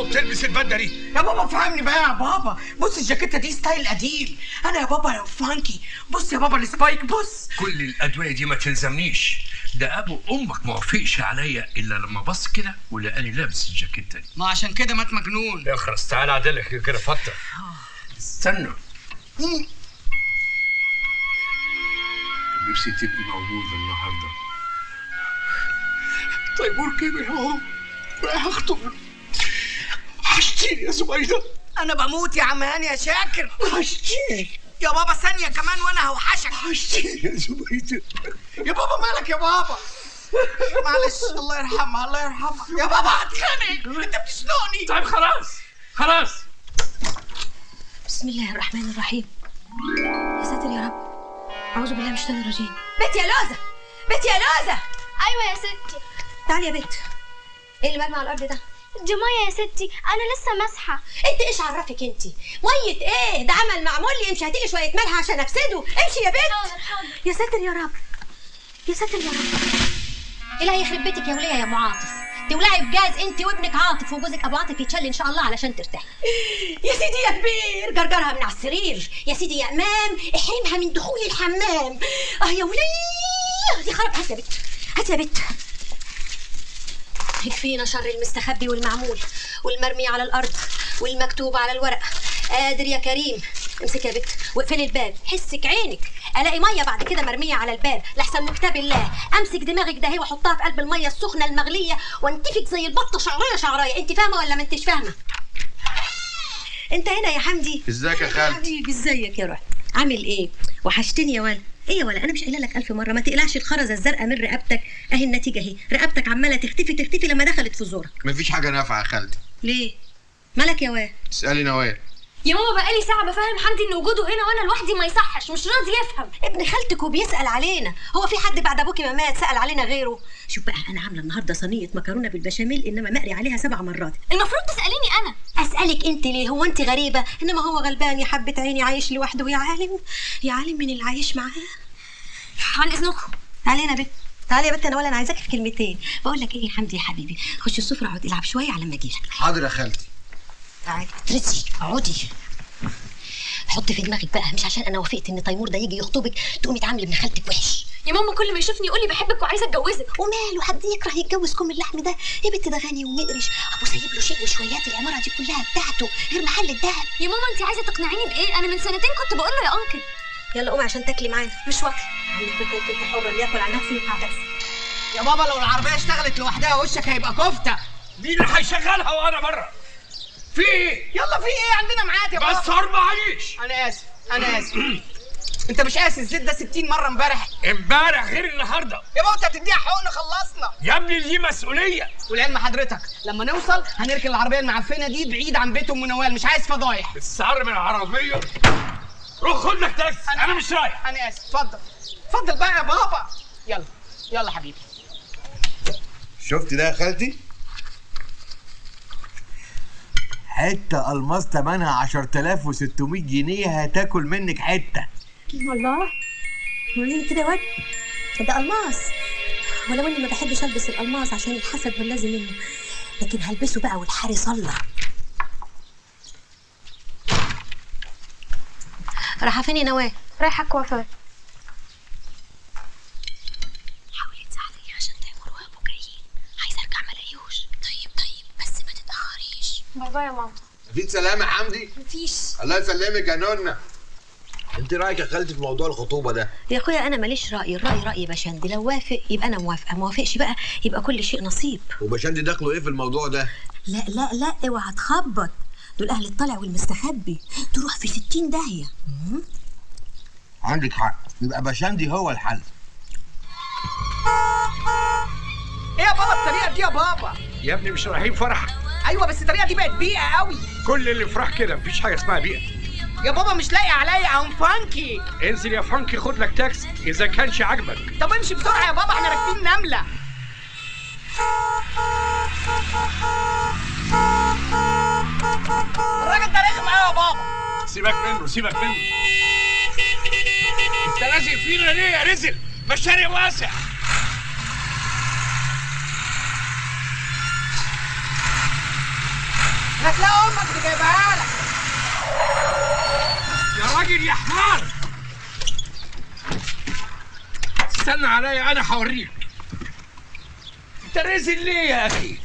انت بتلبس البدله دي؟ يا بابا فهمني بقى يا بابا، بص الجاكيته دي ستايل قديم، انا يا بابا فانكي، بص يا بابا السبايك بص. كل الادويه دي ما تلزمنيش، ده ابو امك ما وافقش عليا الا لما بص كده ولقاني لابس الجاكيته دي. ما عشان كده مات مجنون. يا خلاص تعالى اعدلك كده فتره. استنى. نفسي تبقي موجوده النهارده. تيمور كبر اهو رايح اخطبه. وحشتيني يا زبيده. انا بموت يا عم هاني يا شاكر. وحشتيني يا بابا، ثانيه كمان وانا هوحشك. وحشتيني يا زبيده. يا بابا مالك يا بابا؟ معلش الله يرحمها الله يرحمها. يا بابا هتخانق، انت بتسلقني. طيب خلاص خلاص. بسم الله الرحمن الرحيم. يا ساتر يا رب، أعوذ بالله من الشيطان الرجيم. بنت يا لوزة، بنت يا لوزة. أيوة يا ستي. تعالي يا بنت. إيه اللي مرمي على الأرض ده؟ دي مية يا ستي، أنا لسه ماسحة. أنت إيش عرفك أنت؟ مية إيه؟ ده عمل معمول لي، امشي هاتي لي شوية ملح عشان أفسده، امشي يا بنت. حاضر حاضر. يا ساتر يا رب، يا ساتر يا رب. إله يخرب بيتك يا ولية يا أم عاطف، تولعي بجاز أنت وابنك عاطف وجوزك أبو عاطف يتشل إن شاء الله علشان ترتاحي. يا سيدي يا كبير، جرجرها من على السرير، يا سيدي يا إمام، احرمها من دخول الحمام. آه يا ولية، دي خرب. هات يا بت، هات يا بت. يكفينا شر المستخبي والمعمول والمرمي على الارض والمكتوب على الورق. قادر يا كريم، امسك يا بت واقفلي الباب. حسك عينك الاقي ميه بعد كده مرميه على الباب لاحسن كتاب الله. امسك دماغك ده اهي واحطها في قلب الميه السخنه المغليه وانتفك زي البطه شعريه شعريه. انت فاهمه ولا ما انتش فاهمه؟ انت هنا يا حمدي. ازيك يا خالد؟ حبيبي ازيك يا روح، عامل ايه؟ وحشتني يا ولد. ايه يا ولا انا مش قايله لك الف مره ما تقلعش الخرزه الزرقاء من رقبتك، اهي النتيجه اهي، رقبتك عماله تختفي تختفي لما دخلت في زورك. مفيش حاجه نافعه يا خالتي. ليه؟ مالك يا واد؟ اسالي نوال. يا ماما بقالي ساعه بفهم حمدي ان وجوده هنا وانا لوحدي ما يصحش، مش راضي يفهم. ابن خالتك وبيسال علينا، هو في حد بعد ابوكي ما مات سال علينا غيره؟ شوف بقى انا عامله النهارده صينيه مكرونه بالبشاميل انما مقري عليها 7 مرات. المفروض تساليني انا. اسالك انت ليه؟ هو انت غريبه؟ انما هو غلبان يا حبه عيني، عايش لوحده يا عالم، يا عالم من اللي عايش معاه. عن اذنكم تعالينا بنت، تعالي يا بنت. انا ولا انا عايزاك في كلمتين. بقول لك ايه يا حمدي يا حبيبي، خش السفره اقعد العب شويه على ما اجي لك. حاضر يا خالتي. تعالي اترسي اقعدي. حطي في دماغك بقى مش عشان انا وافقت ان تيمور ده يجي يخطبك تقومي تعاملي ابن خالتك وحش. يا ماما كل ما يشوفني يقول لي بحبك وعايزه اتجوزك. وماله حد يكره يتجوز كم اللحم ده؟ يا بنت ده غني ومقرش، ابو سايب له شيء وشويات، العماره دي كلها بتاعته غير محل الذهب. يا ماما انت عايزه تقنعيني بايه؟ انا من سنتين كنت بقول له يا انكل. يلا قومي عشان تاكلي معانا. مش واكله. انت حره لياكل عن نفسه ويقع نفسه. يا بابا لو العربيه اشتغلت لوحدها وشك هيبقى كفته. مين اللي هيشغلها وانا بره؟ في ايه؟ يلا في ايه؟ عندنا ميعاد يا بابا. بس هربع عليش. انا اسف انا اسف. انت مش قاسي الزيت ده 60 مره امبارح. امبارح غير النهارده. يا بابا انت هتديها حقن خلصنا. يا ابني دي مسؤوليه. ولعلم حضرتك لما نوصل هنركن العربيه المعفنه دي بعيد عن بيت ام نوال، مش عايز فضايح. السعر من العربيه. روح خد لك تاكسي، انا مش رايح. انا اسف. اتفضل اتفضل بقى يا بابا. يلا يلا حبيبي. شفت ده يا خالتي؟ حته الماس ثمنها 10600 جنيه هتاكل منك حته. الله منين كده يا واد؟ ده الماس، ولو اني ما بحبش البس الالماس عشان الحسد واللازم منه، لكن هلبسه بقى والحري صلى. رايحه فين يا نوال؟ رايحه كوافير. حاولي تساعديني عشان تيمور وابو جايين، عايزه ارجع ما الاقيهوش. طيب بس ما تتاخريش. بابا يا ماما. مفيش سلامه يا حمدي؟ مفيش. الله يسلمك يا نونا. انت رايك يا خالتي في موضوع الخطوبه ده؟ يا اخويا انا ماليش راي، الراي راي باشندي، لو وافق يبقى انا موافقه، ما وافقش بقى يبقى كل شيء نصيب. وباشندي دخله ايه في الموضوع ده؟ لا لا لا اوعى تخبط، دول اهل الطلع والمستخبي، تروح في 60 داهيه. عندك حق، يبقى باشندي هو الحل. ايه يا بابا الطريقه دي يا بابا؟ يا ابني مش رايحين فرح. ايوه بس الطريقه دي بقت بيئه قوي. كل اللي فرح كده، مفيش حاجه اسمها بيئه. يا بابا مش لاقي عليا ام فانكي. انزل يا فانكي خد لك تاكسي اذا كانش عاجبك. طب امشي بسرعه يا بابا احنا راكبين نمله. الراجل ده رخم قوي يا بابا. سيبك منه سيبك منه. انت لازق فينا ليه يا رزل؟ ما الشارع واسع. هتلاقي امك اللي جايبها لك. يا راجل يا حمار استنى عليا انا هوريك. انت رازق ليه يا اخي؟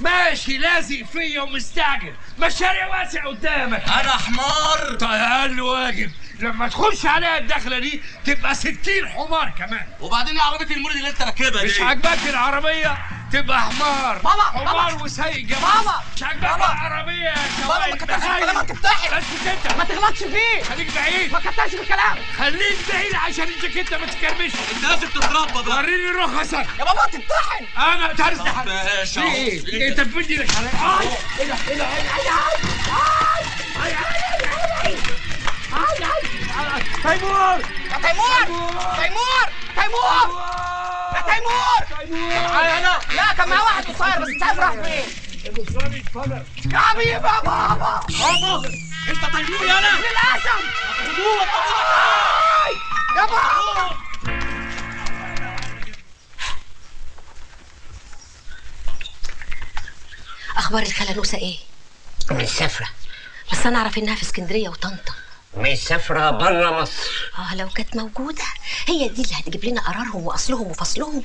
ماشي لازق فيا ومستعجل، مشاريع واسع قدامك. انا حمار؟ طيب اقل واجب لما تخش عليا الدخله دي تبقى 60 حمار كمان. وبعدين عربيه المولد اللي انت راكبها دي مش عاجباك العربيه تبقى حمار. بابا حمار وسايق جمال. بابا مش عاجباك العربيه يا شباب. بابا ما تفتحش كلامك، افتحي بس انت ما تغلطش فيه. خليك بعيد، ما تفتحش في الكلام، خليك بعيد عشان الجاكيته ما تتكرمش. انت لازم تتربى بقى. وريني رخصك يا بابا. تفتحي انا ترس حاجه ليه؟ انت بتدي لك عليا. ايه ده ايه ده؟ تيمور يا تيمور تيمور تيمور يا تيمور. انا لا كان معاه واحد قصير بس مش عارف راح فين. المصري اتفلت يا حبيبي. بابا بابا انت تيمور يا انا للاسف. يا بابا اخبار الخلانوسه ايه؟ مش سافره، بس انا اعرف انها في اسكندريه وطنطا. مش سافرة بره مصر. لو كانت موجودة هي دي اللي هتجيب لنا قرارهم وأصلهم وفصلهم.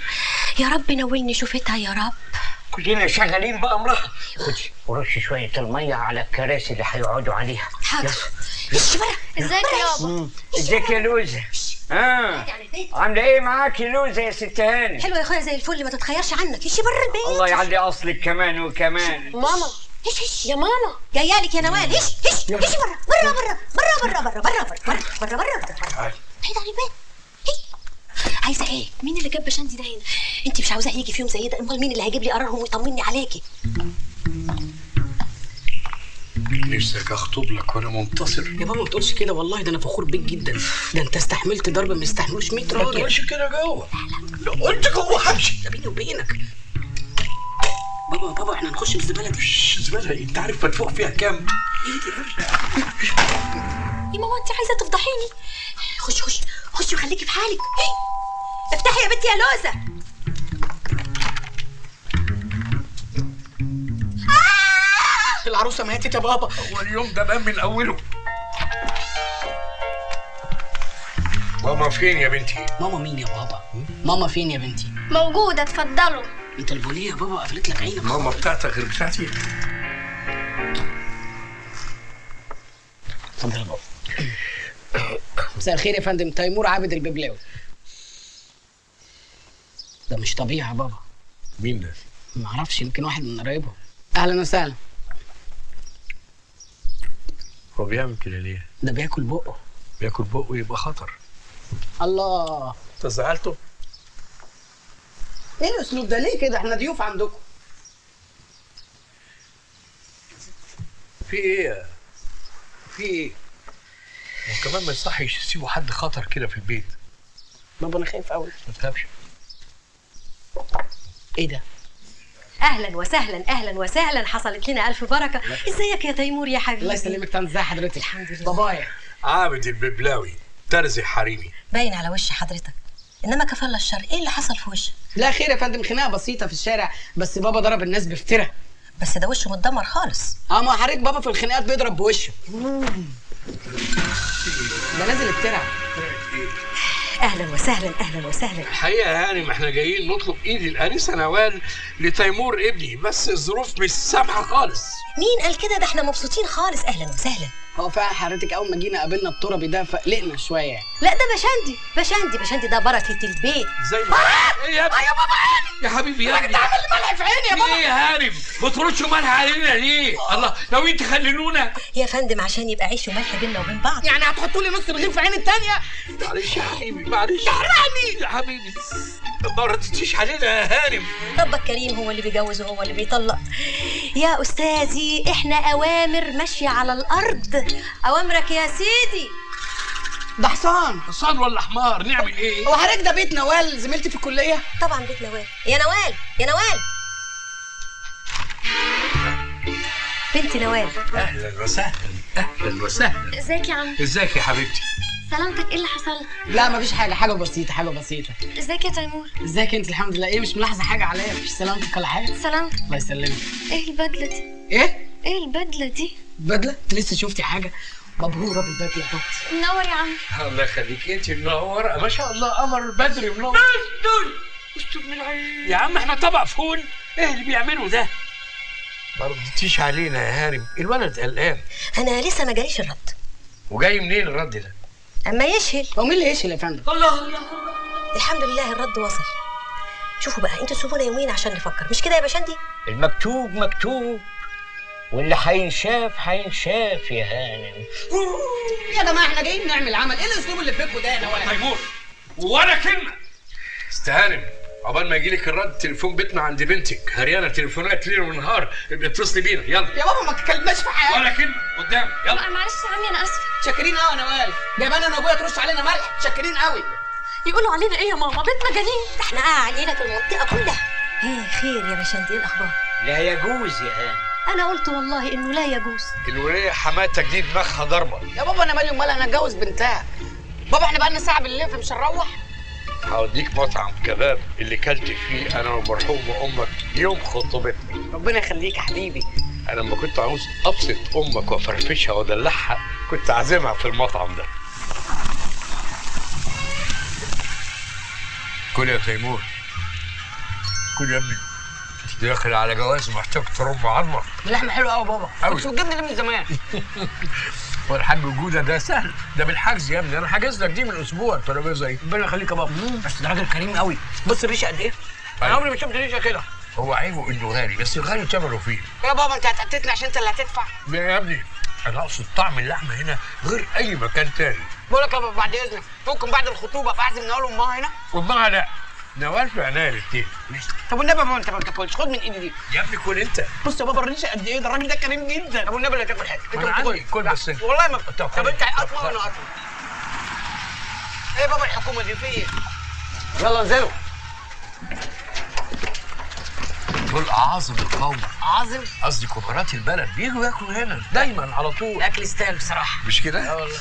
يا رب ناولني شوفتها يا رب. كلنا شغالين بأمرها. خدي ورشي شوية المية على الكراسي اللي هيقعدوا عليها. حاضر. ازيك يا بابا؟ ازيك يا لوزة؟ عاملة ايه معاكي لوزة يا ست هاني؟ حلوة يا اخويا زي الفل، ما تتخيرش عنك. مشي بره البيت. الله يعلي اصلك كمان وكمان. ماما هش يا ماما جايه لك يا نوال. هش هش بره بره بره بره بره بره بره بره بره بره بعيد عن البيت. عايزه ايه؟ مين اللي جاب بشاندي ده هنا؟ انت مش عاوزاه يجي فيهم زي ده، امال مين اللي هيجيب لي قرارهم ويطمني عليكي؟ نفسك اخطب لك وانا منتصر. يا بابا ما تقولش كده، والله ده انا فخور بيك جدا. ده انت استحملت ضرب ما يستحملوش 100 راجل. ما تقولش كده جوه. لا لا قلت جوه همشي. ده بيني وبينك. بابا بابا احنا هنخش الزباله دي. الزباله انت عارف مدفوع فيها كام؟ ايه دي يا ماما انت عايزه تفضحيني؟ خش خش خش وخليكي في حالك. افتحي يا بنتي يا لوزه. العروسه ماتت يا بابا. هو اليوم ده بقى من اوله. ماما فين يا بنتي؟ ماما مين يا بابا؟ ماما فين يا بنتي؟ موجوده اتفضلوا. انت البوليه يا بابا قفلت لك عينك. ماما بتاعتك غير بتاعتي. اتفضل يا بابا. مساء الخير يا فندم. تيمور عابد الببلاوي. ده مش طبيعي يا بابا. مين ده؟ معرفش، يمكن واحد من قرايبهم. اهلا وسهلا. هو بيعمل كده ليه؟ ده بياكل بقه. بياكل بقه يبقى خطر. الله انت زعلته؟ ايه الاسلوب ده ليه كده؟ احنا ضيوف عندكم. في ايه؟ في ايه؟ وكمان ما يصحش تسيبوا حد خطر كده في البيت. بابا انا خايف قوي. ما تخافش. ايه ده؟ اهلا وسهلا اهلا وسهلا، حصلت لنا الف بركه. ازيك يا تيمور يا حبيبي؟ الله يسلمك. تاني ازي حضرتك؟ الحمد لله. بابايا عابد الببلاوي ترزي حريمي. باين على وش حضرتك، انما كفالة الشر. ايه اللي حصل في وشك؟ لا خير يا فندم، خناقه بسيطه في الشارع بس. بابا ضرب الناس بفتره. بس ده وشه متدمر خالص. ما حضرتك بابا في الخناقات بيضرب بوشه. ده نازل افتره. اهلا وسهلا اهلا وسهلا. الحقيقه يعني ما احنا جايين نطلب ايد الانسه نوال لتيمور ابني، بس الظروف مش سامحه خالص. مين قال كده؟ ده احنا مبسوطين خالص. اهلا وسهلا. هو فعلا حضرتك اول ما جينا قابلنا التربي ده فقلقنا شويه. لا ده بشاندي بشاندي بشاندي، ده بركه البيت. زي ما ايه يا بابا؟ عيني يا حبيبي يا ابني. انت عامل ملح في عيني يا بابا. ايه يا هانم ما تردش ملح علينا ليه؟ الله ناويين تخللونا يا فندم؟ عشان يبقى عيش وملح بينا وبين بعض. يعني هتحطوا لي نص رغيف في عين الثانيه؟ معلش يا حبيبي معلش. تحرقني يا حبيبي ما ردتيش علينا يا هانم. ربك كريم، هو اللي بيجوز وهو اللي بيطلق. يا استاذي احنا اوامر ماشيه على الارض. اوامرك يا سيدي. ده حصان. حصان ولا حمار؟ نعمل ايه؟ هو حضرتك ده بيت نوال زميلتي في الكليه؟ طبعا بيت نوال. يا نوال يا نوال بنت نوال. اهلا وسهلا اهلا وسهلا. ازيك يا عم؟ ازيك يا حبيبتي؟ سلامتك. ايه اللي حصل؟ لا مفيش حاجه، حاجه بسيطه حاجه بسيطه. ازيك يا تيمور؟ ازيك انت؟ الحمد لله. ايه مش ملاحظه حاجه عليا؟ مفيش سلامتك ولا حاجه؟ سلامتك. الله يسلمك. ايه البدله دي؟ ايه ايه البدله دي؟ بدله؟ انت لسه شفتي حاجه؟ مبهوره بالبدله دي. منور يا عم. الله يخليك، انت منوره ما شاء الله. قمر بدري منور. استر استر من العين يا عم، احنا طبق فول. ايه اللي بيعمله ده؟ ما ردتيش علينا يا هارم، الولد قلقان. انا لسه ما جاليش الرد. وجاي منين الرد ده؟ اما يشهل. هو مين اللي يشهل يا فندم؟ الله الله. الحمد لله الرد وصل. شوفوا بقى، انتوا سيبونا يومين عشان نفكر، مش كده يا باشندي؟ المكتوب مكتوب واللي هينشاف هينشاف يا هانم. يا جماعه احنا جايين نعمل عمل، ايه الاسلوب اللي في بيتكم ده؟ انا ولا تيمور ولا كلمه. استاذ هانم، عقبال ما يجيلك الرد تليفون بيتنا عند بنتك هريانه تليفونات ليل ونهار، اتصلي بينا يلا. يا بابا ما تكلمناش في حاجه ولا كلمه قدامي. يلا بقى معلش يا عمي، انا اسفه. شاكرين قوي يا نوال، جايبانا انا وابويا ترش علينا ملح. شاكرين قوي. يقولوا علينا ايه يا ماما؟ بيت مجانين، ده احنا علينا في المنطقه كلها. ايه خير يا باشندي؟ ايه الاخبار؟ لا يجوز يا هانم. انا قلت والله انه لا يجوز. الوليه حماتك دي دماغها ضربه. يا بابا انا مالي ومالها، انا اتجوز بنتها. بابا احنا بقى لنا ساعه بالليل فمش هنروح. هوديك مطعم كباب اللي كلت فيه انا ومرحومه امك يوم خطوبتنا. ربنا يخليك يا حبيبي. انا لما كنت عاوز ابسط امك وافرفشها وادلعها كنت عازمها في المطعم ده. كل يا تيمور، كل يا ابني، داخل على جواز محتاج ترم عظمك. اللحمه حلوه قوي يا بابا، مش بتجيبني ليه من زمان؟ والحاج وجوده ده سهل، ده بالحجز يا ابني، انا حاجز لك دي من اسبوع الترابيزه دي. ربنا يخليك يا بابا، بس ده راجل كريم قوي. بص الريشه قد ايه؟ انا عمري ما شفت ريشه كده. هو عيبه انه غالي، بس الغالي ثمنه فيه. يا بابا انت هتقتلني عشان انت اللي هتدفع. يا ابني انا اقصد طعم اللحمه هنا غير اي مكان تاني. بقول لك يا بابا بعد اذنك، ممكن بعد الخطوبه اعزم نوال وامها هنا؟ وامها لا، نوال في عينيا الاثنين. طب والنبي يا بابا انت ما بتاكلش، خد من ايدي دي. يا ابني كل انت. بص يا بابا الريشه قد ايه، ده الراجل ده كريم جدا. طب والنبي لا تاكل حاجه، انت بتاكل كل بس انت. والله ما بتاكل. طب انت اطمن وانا اطمن. ايه يا بابا الحكومه دي في ايه؟ يلا انزلوا. دول اعاظم القوم. اعاظم؟ قصدي كبارة البلد، بيجوا ياكلوا هنا دايما على طول. الاكل يستاهل بصراحه. مش كده؟ اه والله.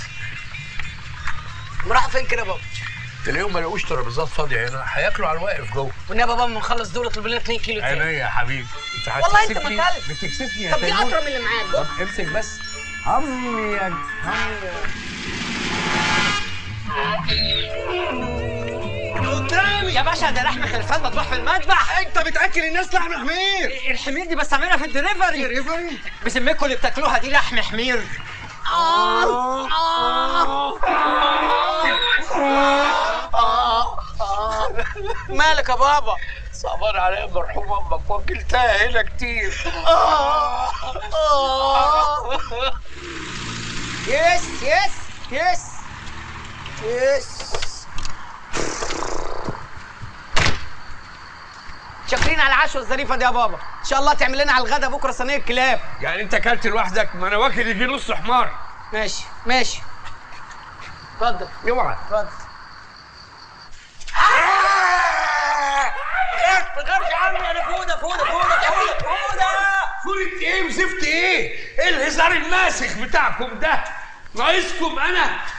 راحوا فين كده يا بابا؟ تلاقيهم ما لقوش ترابيزات فاضيه هنا، هياكلوا على الواقف جوه. والنبي يا بابا اما نخلص دول اطلب لنا 2 كيلو تاني. عينيا يا حبيبي. انت هتكسفني والله، انت ما بتكسفني يا تيمور. طب دي اطرى من اللي معاك. طب امسك بس. عمي يا قدامي يا باشا، ده لحم خلفان مطبوح في المذبح. انت بتاكل الناس لحم حمير؟ الحمير دي بستعملها في الدليفري. الدليفري؟ بسميكوا اللي بتاكلوها دي لحم حمير. مالك يا بابا؟ صعبان عليا مرحوم امك، وكلتها هنا كتير. يس يس يس يس. شاكرين على العشوه الظريفه دي يا بابا، ان شاء الله تعمل لنا على الغدا بكره صينيه كلاب. يعني انت اكلت لوحدك؟ ما انا واكل يجي نص حمار. ماشي ماشي، اتفضل. اوعى اتفضل. ما تخافش يا عمي، انا فوده فوده فوده فوده فوده. فوده ايه وزفت ايه؟ ايه الهزار الماسخ بتاعكم ده؟ ناقصكم انا